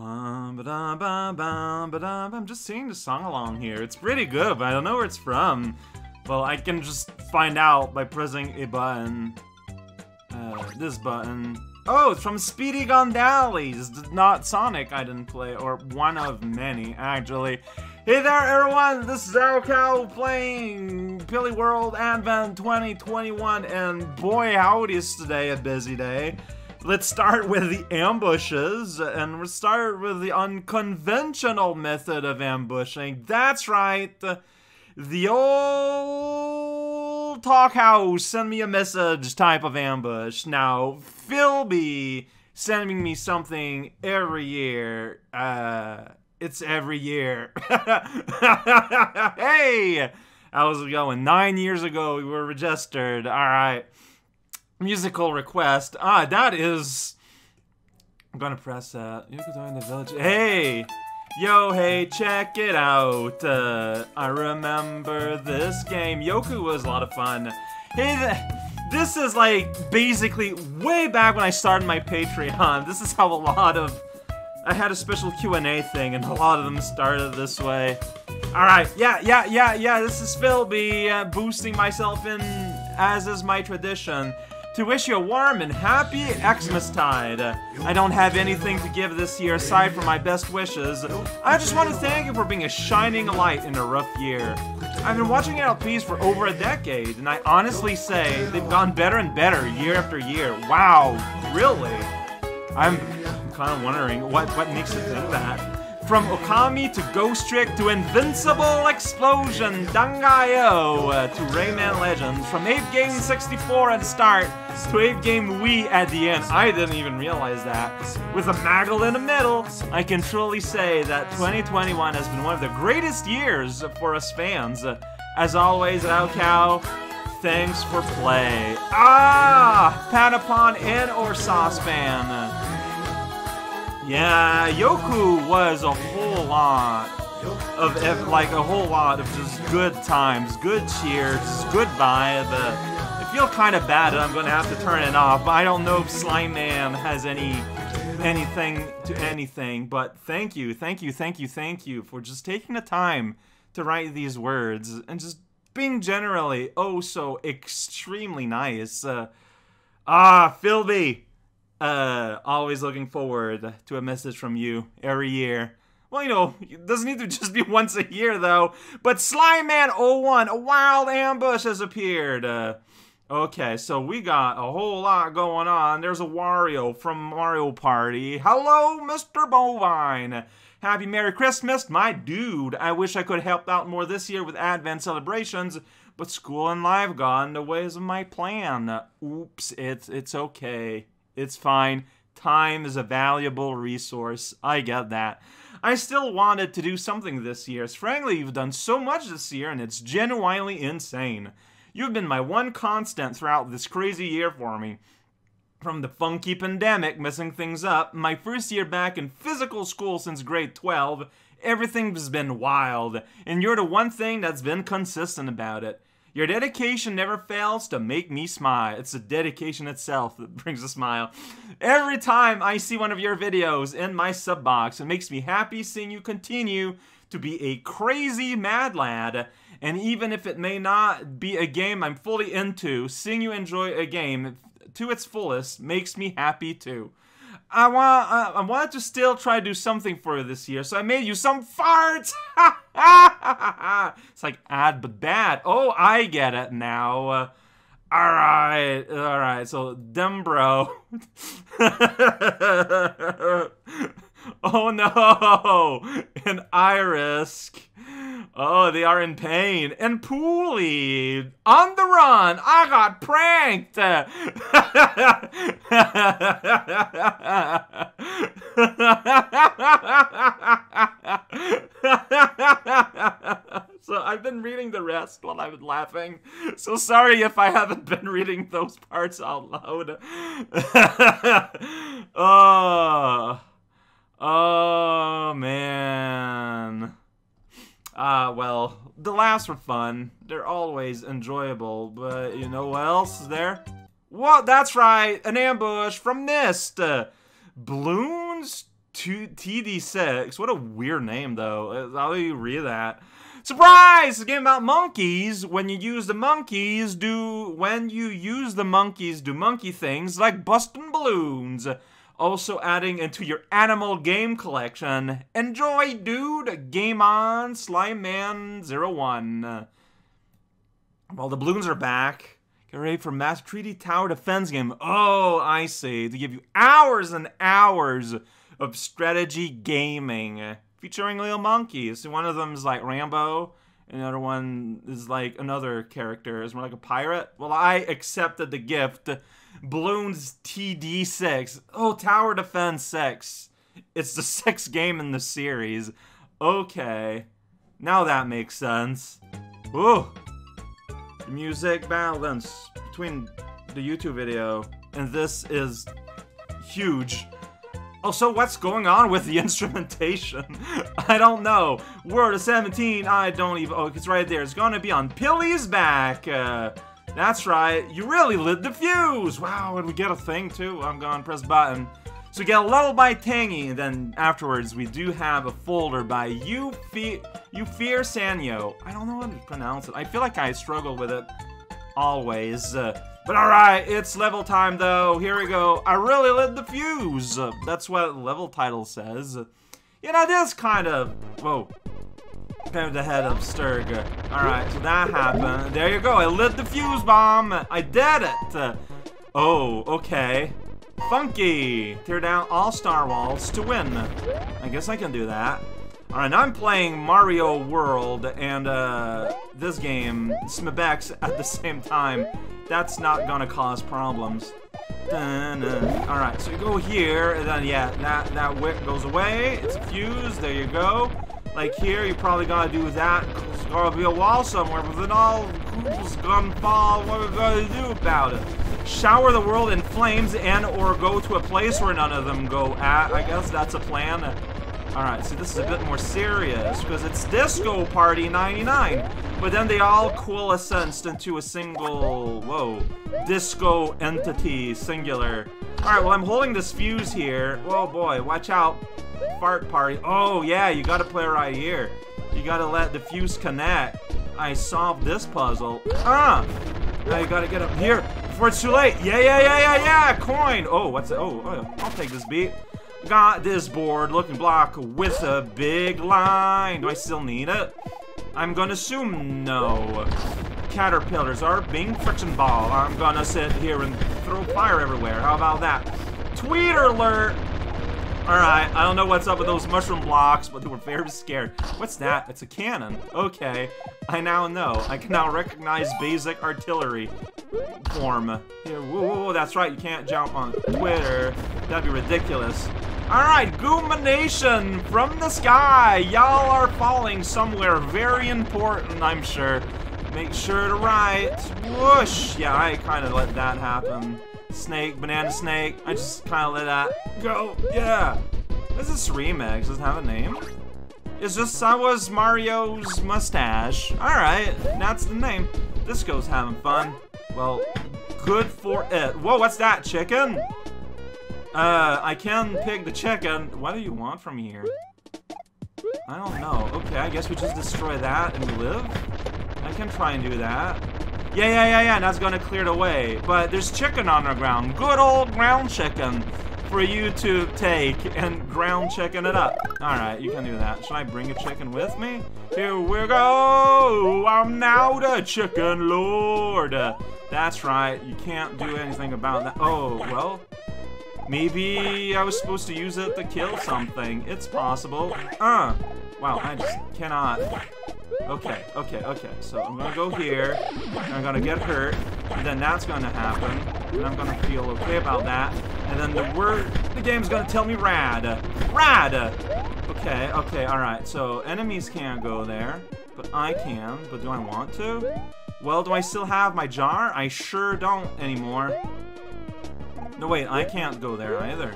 I'm just singing the song along here. It's pretty good, but I don't know where it's from. Well, I can just find out by pressing a button. This button. Oh, it's from Speedy Gonzales, not Sonic I didn't play, or one of many, actually. Hey there, everyone! This is Al Cow playing Pilly World Advent 2021, and boy, howdy is today a busy day. Let's start with the ambushes, and we'll start with the unconventional method of ambushing. That's right! The old talk house, send me a message type of ambush. Now, Philby sending me something every year. It's every year. Hey! How's it going? 9 years ago, we were registered. Alright. Musical request. Ah, that is... I'm gonna press that. Yoku in the village. Hey! Yo, hey, check it out. I remember this game. Yoku was a lot of fun. Hey, this is like basically way back when I started my Patreon. This is how a lot of... I had a special Q&A thing and a lot of them started this way. Alright, yeah, this is Philby boosting myself in, as is my tradition, to wish you a warm and happy Xmas-tide. I don't have anything to give this year aside from my best wishes. I just want to thank you for being a shining light in a rough year. I've been watching LPs for over a decade, and I honestly say they've gone better and better year after year. Wow, really? I'm kind of wondering what makes it do that. From Okami to Ghost Trick to Invincible Explosion, Dangayou to Rayman Legends, from Ape game 64 at the start to Ape game Wii at the end. I didn't even realize that. With a maggle in the middle, I can truly say that 2021 has been one of the greatest years for us fans. As always, Al Cow, thanks for play. Ah! Patapon and Orsas fan. Yeah, Yoku was a whole lot of, just good times, good cheer, just good vibe. I feel kind of bad that I'm going to have to turn it off. I don't know if SlimeMan has anything, but thank you for just taking the time to write these words and just being generally oh so extremely nice. Philby, always looking forward to a message from you every year. Well, you know, it doesn't need to just be once a year though. But SlimeMan01, a wild ambush has appeared. Okay, so we got a whole lot going on. There's a Wario from Mario Party. Hello, Mr. Bovine. Happy Merry Christmas, my dude. I wish I could help out more this year with Advent celebrations, but school and life got in the ways of my plan. Oops, it's okay. It's fine. Time is a valuable resource. I get that. I still wanted to do something this year. As frankly, you've done so much this year, and it's genuinely insane. You've been my one constant throughout this crazy year for me. From the funky pandemic, messing things up, my first year back in physical school since grade 12, everything's been wild, and you're the one thing that's been consistent about it. Your dedication never fails to make me smile. It's the dedication itself that brings a smile. Every time I see one of your videos in my sub box, it makes me happy seeing you continue to be a crazy mad lad. And even if it may not be a game I'm fully into, seeing you enjoy a game to its fullest makes me happy too. I wanted to still try to do something for you this year, so I made you some farts. It's like ad but bad. Oh, I get it now. All right. So Dembro. Oh no, and Irisk. Oh, they are in pain. And Pooley, on the run, I got pranked! So I've been reading the rest while I've been laughing. So sorry if I haven't been reading those parts out loud. Oh man. Well, the laughs were fun. They're always enjoyable, but you know what else is there? Well, that's right, an ambush from Mist! Bloons TD6. What a weird name, though. How do you read that? Surprise! It's a game about monkeys. When you use the monkeys, do monkey things like busting balloons. Also adding into your animal game collection. Enjoy, dude. Game on, SlimeMan01. Well, the balloons are back. Get ready for Mass Treaty Tower Defense game. Oh, I see. To give you hours and hours of strategy gaming. Featuring little monkeys. One of them is like Rambo. Another one is like another character. Is more like a pirate. Well, I accepted the gift. Bloons TD6. Oh, Tower Defense 6. It's the 6th game in the series. Okay. Now that makes sense. Ooh. Music balance between the YouTube video and this is huge. Also, what's going on with the instrumentation? I don't know. World of 17, I don't even... Oh, it's right there. It's gonna be on Pilly's back. That's right. You really lit the fuse. Wow, and we get a thing too. I'm gonna press button. So we get a level by Tangy, and then afterwards we do have a folder by UFereSanyo. I don't know how to pronounce it. I feel like I struggle with it always. But alright, it's level time though. Here we go. I really lit the fuse. That's what level title says. You know, this kind of... Whoa. Kind of the head of Sturg. Alright, so that happened. There you go. I lit the fuse bomb. I did it. Oh, okay. Funky! Tear down all star walls to win. I guess I can do that. Alright, now I'm playing Mario World and this game, Smabex, at the same time. That's not gonna cause problems. Alright, so you go here, and then yeah, that wick goes away. It's a fuse, there you go. Like here, you're probably gonna do that. There's gonna be a wall somewhere, but then all couples gonna fall. What are we gonna do about it? Shower the world in flames and or go to a place where none of them go at. I guess that's a plan. Alright, so this is a bit more serious because it's Disco Party 99. But then they all coalesced into a single, whoa, Disco Entity singular. Alright, well I'm holding this fuse here. Oh boy, watch out. Fart party. Oh yeah, you gotta play right here. You gotta let the fuse connect. I solved this puzzle. Ah! Now you gotta get up here. Before it's too late. Yeah. Coin. Oh, what's it? Oh, I'll take this beat. Got this board looking block with a big line. Do I still need it? I'm gonna assume no. Caterpillars are being friction ball. I'm gonna sit here and throw fire everywhere. How about that? Tweeter alert. All right. I don't know what's up with those mushroom blocks, but they were very scared. What's that? It's a cannon. Okay. I now know. I can now recognize basic artillery form. Here, whoa, that's right. You can't jump on Twitter. That'd be ridiculous. All right. Goomination from the sky. Y'all are falling somewhere very important, I'm sure. Make sure to write. Whoosh. Yeah, I kind of let that happen. Snake, banana snake. I just kind of let that go. Yeah. This is remix. Does it have a name? It's just that was Mario's mustache. All right, that's the name. This goes having fun. Well, good for it. Whoa, what's that, chicken? I can pick the chicken. What do you want from here? I don't know. Okay, I guess we just destroy that and we live. I can try and do that. Yeah, and that's gonna clear the way. But there's chicken on the ground. Good old ground chicken for you to take and ground chicken it up. Alright, you can do that. Should I bring a chicken with me? Here we go! I'm now the chicken lord! That's right, you can't do anything about that. Oh, well, maybe I was supposed to use it to kill something. It's possible. Wow, I just cannot. Okay. So I'm gonna go here, and I'm gonna get hurt, and then that's gonna happen, and I'm gonna feel okay about that, and then the game's gonna tell me rad. Rad! Okay, alright. So enemies can't go there, but I can, but do I want to? Well, do I still have my jar? I sure don't anymore. No, wait, I can't go there either.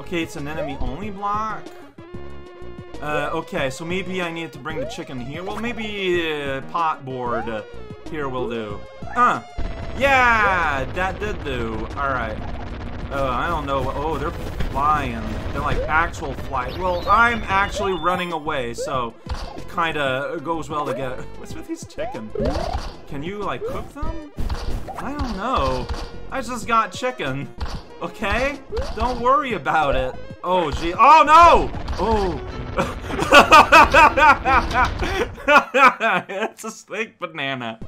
Okay, it's an enemy-only block. Okay, so maybe I need to bring the chicken here. Well, maybe pot board here will do. Yeah, that did do. All right. I don't know. Oh, they're flying. They're like actual flight. Well, I'm actually running away, so it kind of goes well together. What's with these chicken? Can you, like, cook them? I don't know. I just got chicken. Okay? Don't worry about it. Oh, gee. Oh, no! Oh. It's a snake banana.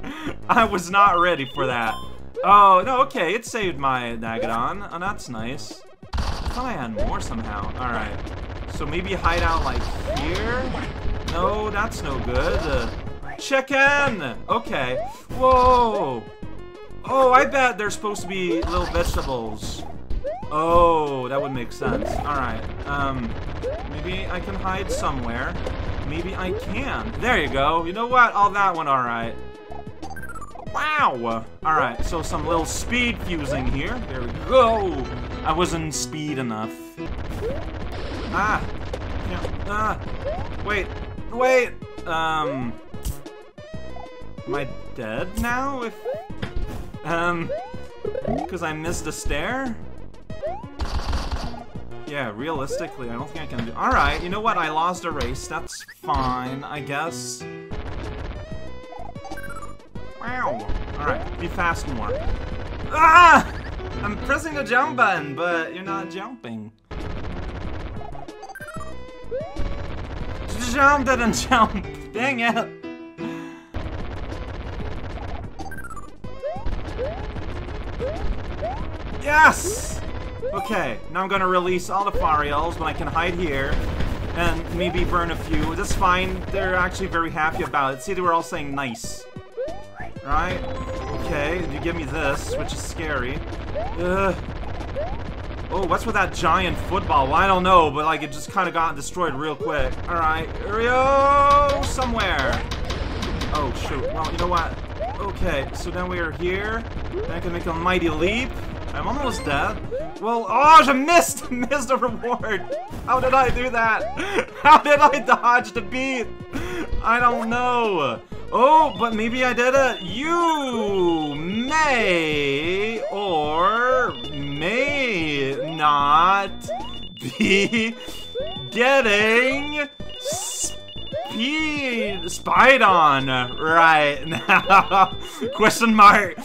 I was not ready for that. Oh, no, okay, it saved my Nagadon. Oh, that's nice. I thought I had more somehow. Alright. So maybe hide out, like, here? No, that's no good. Chicken! Okay. Whoa! Oh, I bet there's supposed to be little vegetables. Oh, that would make sense. Alright. Maybe I can hide somewhere. Maybe I can. There you go. You know what? All that went alright. Wow! Alright, so some little speed fusing here. There we go! I wasn't speed enough. Ah! Yeah. Ah! Wait! Wait! Am I dead now? If... because I missed a stair? Yeah, realistically, I don't think I can do... Alright, you know what? I lost a race. That's fine, I guess. Wow. Alright, be fast more. Ah! I'm pressing the jump button, but you're not jumping. Jump didn't jump! Dang it! Yes! Okay, now I'm gonna release all the Farials, but I can hide here. And maybe burn a few. That's fine, they're actually very happy about it. See, they were all saying nice. Right? Okay, you give me this, which is scary. Ugh. Oh, what's with that giant football? Well, I don't know, but like it just kind of got destroyed real quick. Alright, Rio somewhere. Oh, shoot. Well, you know what? Okay, so then we are here. Then I can make a mighty leap. I'm almost dead. Well, oh, I missed the reward. How did I do that? How did I dodge the beat? I don't know. Oh, but maybe I did it. You may or may not be getting spied on right now. Question mark.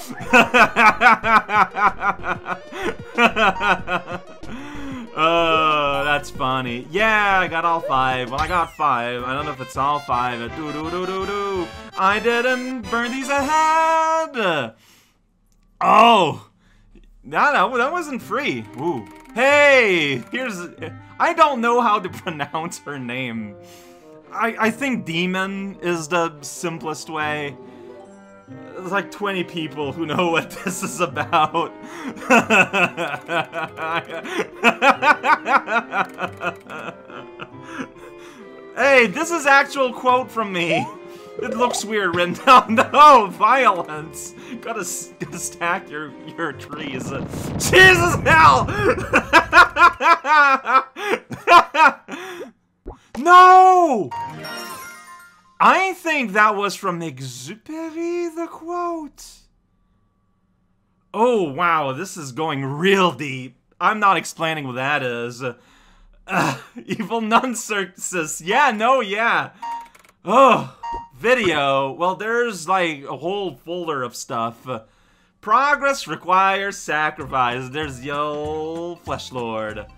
Oh, that's funny. Yeah, I got all five. Well, I got five. I don't know if it's all five. Do-do-do-do-do. I didn't burn these ahead. Oh. No, that wasn't free. Ooh. Hey, here's... I don't know how to pronounce her name. I think Demon is the simplest way. There's like 20 people who know what this is about. Hey, this is actual quote from me. It looks weird written down. No, violence. Gotta stack your trees. Jesus hell! No! I think that was from Exupéry, the quote. Oh, wow, this is going real deep. I'm not explaining what that is. Evil Nuncircus. Yeah, no, yeah. Oh, video. Well, there's like a whole folder of stuff. Progress requires sacrifice. There's Yo Fleshlord.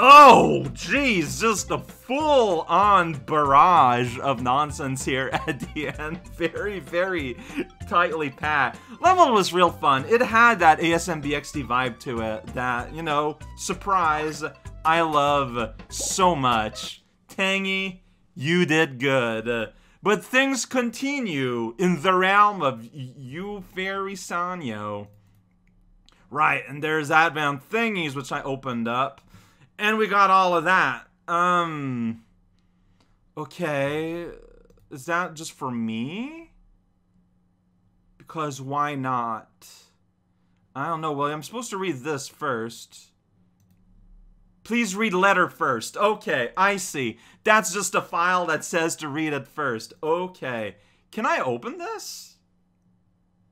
Oh, jeez, just a full-on barrage of nonsense here at the end. Very, very tightly packed. Level was real fun. It had that ASMBXD vibe to it that, you know, surprise, I love so much. Tangy, you did good. But things continue in the realm of UFereSanyo. Right, and there's Advent Thingies, which I opened up. And we got all of that. Okay. Is that just for me? Because why not? I don't know. Well, I'm supposed to read this first. Please read letter first. Okay, I see. That's just a file that says to read it first. Okay. Can I open this?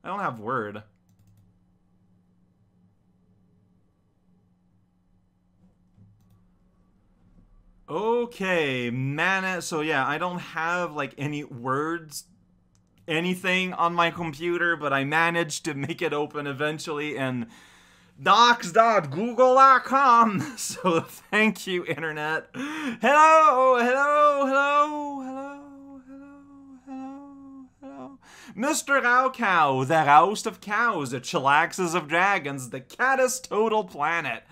I don't have Word. Okay, mana. So yeah, I don't have like any words, anything on my computer, but I managed to make it open eventually in docs.google.com. So thank you, internet. Hello, hello, hello, hello. Mr. Raocow, the roust of cows, the chillaxes of dragons, the caddis total planet.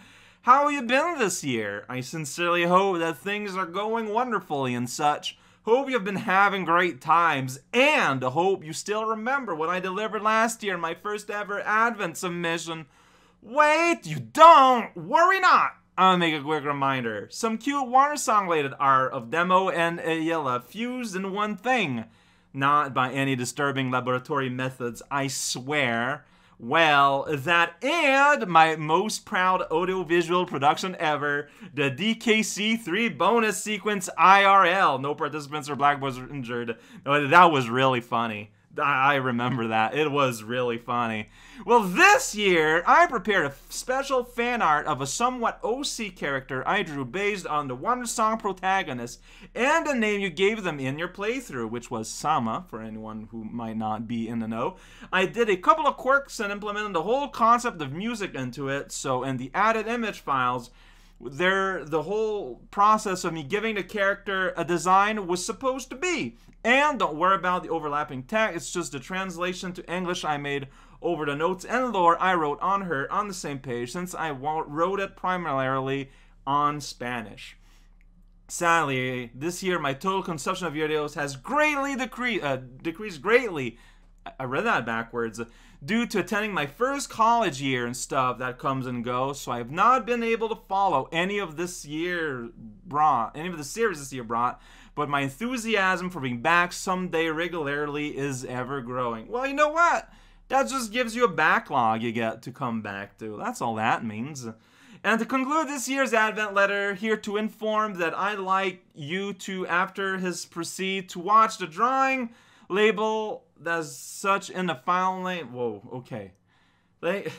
How you been this year? I sincerely hope that things are going wonderfully and such. Hope you've been having great times, and hope you still remember what I delivered last year in my first ever Advent submission. Wait, you don't! Worry not! I'll make a quick reminder. Some cute water song related art of Demo and Ayala fused in one thing. Not by any disturbing laboratory methods, I swear. Well, that and my most proud audiovisual production ever, the DKC3 bonus sequence IRL. No participants or blackboards were injured. That was really funny. I remember that. It was really funny. Well, this year, I prepared a special fan art of a somewhat OC character I drew based on the Wonder Song protagonist and the name you gave them in your playthrough, which was Sama, for anyone who might not be in the know. I did a couple of quirks and implemented the whole concept of music into it, so in the added image files, the whole process of me giving the character a design was supposed to be. And don't worry about the overlapping text, it's just the translation to English I made over the notes and lore I wrote on her on the same page, since I wrote it primarily on Spanish. Sadly, this year my total consumption of videos has greatly decreased greatly. I read that backwards. Due to attending my first college year and stuff that comes and goes, so I have not been able to follow any of the series this year brought, but my enthusiasm for being back someday regularly is ever growing. Well, you know what? That just gives you a backlog you get to come back to. That's all that means. And to conclude this year's Advent letter, here to inform that I'd like you to, after his proceed, to watch the drawing label that's such in the file name. Whoa, okay. To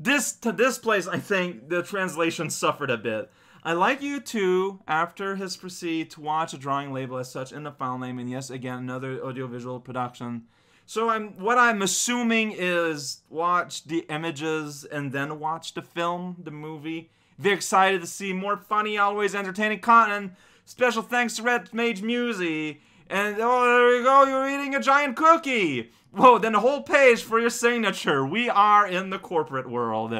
this place, I think the translation suffered a bit. I'd like you to, after his proceed, to watch a drawing label as such in the file name, and yes, again, another audiovisual production. So what I'm assuming is watch the images and then watch the film, the movie. Be excited to see more funny, always entertaining content. Special thanks to Red Mage Musi. And, oh, there you go, you're eating a giant cookie! Whoa, then a whole page for your signature. We are in the corporate world.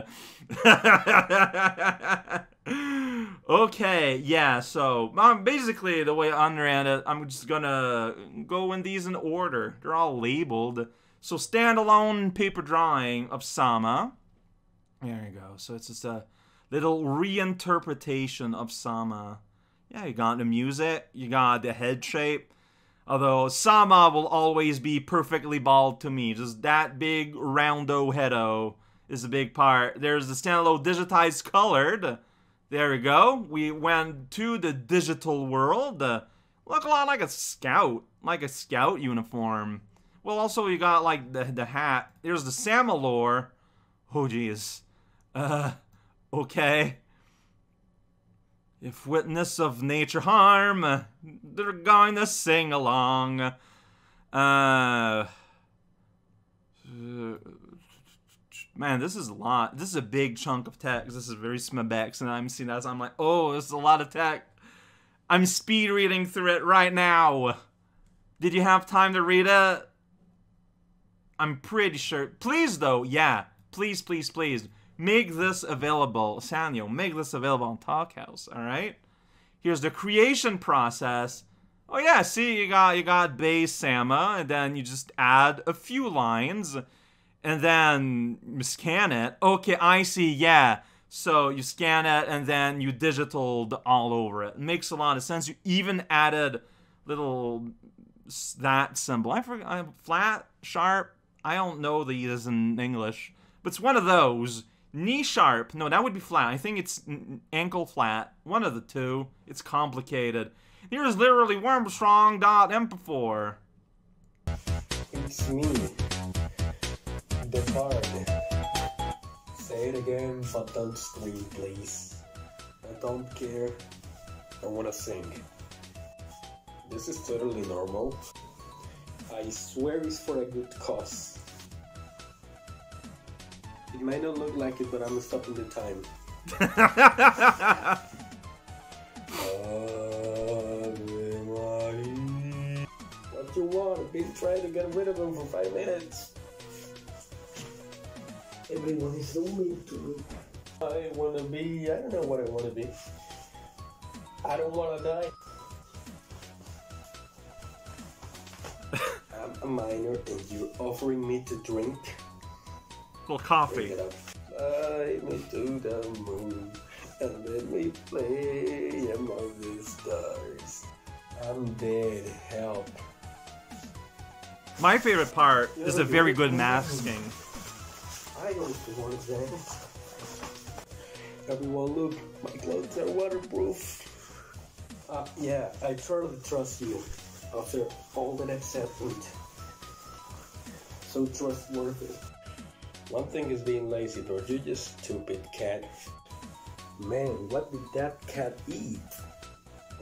Okay, yeah, so, basically, the way I understand it, I'm just gonna go in these in order. They're all labeled. So, standalone paper drawing of Sama. There you go. So, it's just a little reinterpretation of Sama. Yeah, you got the music, you got the head shape. Although, Sama will always be perfectly bald to me. Just that big roundo heado is a big part. There's the standalone digitized colored. There we go. We went to the digital world. Look a lot like a scout uniform. Well, also, you got, like, the hat. There's the Sama lore. Oh, geez. Okay. If witness of nature harm, they're going to sing along. Man, this is a lot. This is a big chunk of text. This is very Smabex, and I'm seeing that. So I'm like, oh, this is a lot of text. I'm speed reading through it right now. Did you have time to read it? I'm pretty sure. Please, though, yeah. Please, please, please. Make this available, Sanyo, make this available on Talkhouse, alright? Here's the creation process. Oh yeah, see, you got base Sama, and then you just add a few lines, and then you scan it. Okay, I see, yeah. So you scan it, and then you digitaled all over it. It makes a lot of sense. You even added little, that symbol. I forgot, flat, sharp, I don't know these in English. But it's one of those. Knee sharp. No, that would be flat. I think it's ankle flat. One of the two. It's complicated. Here's literally Wormstrong.mp4. It's me. The bard. Say it again, but don't scream, please. I don't care. I wanna sing. This is totally normal. I swear it's for a good cause. It might not look like it, but I'm stopping the time. What you want? I've been trying to get rid of him for 5 minutes. Everyone is so mean to me. I wanna be... I don't know what I wanna be. I don't wanna die. I'm a minor and you're offering me to drink? Well, coffee. Fly me to the moon and let me play among the stars. I'm dead. Help. My favorite part is the very good masking. I don't want that. Everyone, look, my clothes are waterproof. Yeah, I totally trust you after all that I've said. So trustworthy. One thing is being lazy, but you just stupid cat. Man, what did that cat eat?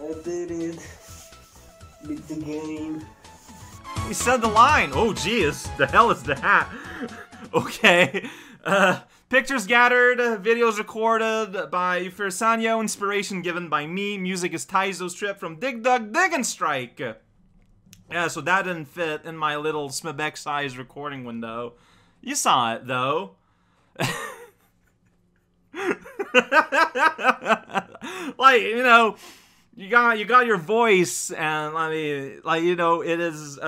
I did it. Beat the game. He said the line. Oh, geez, the hell is that? Okay, pictures gathered, videos recorded by UFereSanyo, inspiration given by me, music is Taizo's Trip from Dig Dug Dig and Strike. Yeah, so that didn't fit in my little Smabex size recording window. You saw it, though. Like, you know, you got your voice, and I mean, like, you know, it is,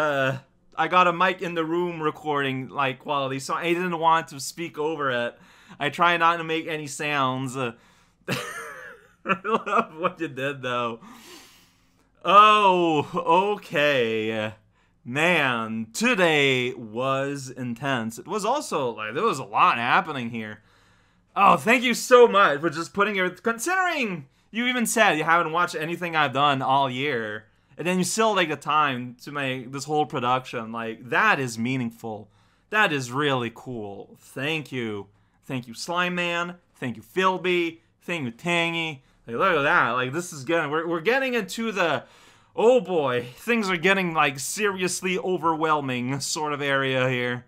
I got a mic in the room recording, like, quality, so I didn't want to speak over it. I try not to make any sounds. I love what you did, though. Oh, okay. Man, today was intense. It was also, like, there was a lot happening here. Oh, thank you so much for just putting your... Considering you even said you haven't watched anything I've done all year, and then you still take the time to make this whole production. Like, that is meaningful. That is really cool. Thank you. Thank you, SlimeMan. Thank you, Philby. Thank you, Tangy. Like, look at that. Like, this is getting... We're getting into the... Oh boy, things are getting, like, seriously overwhelming sort of area here.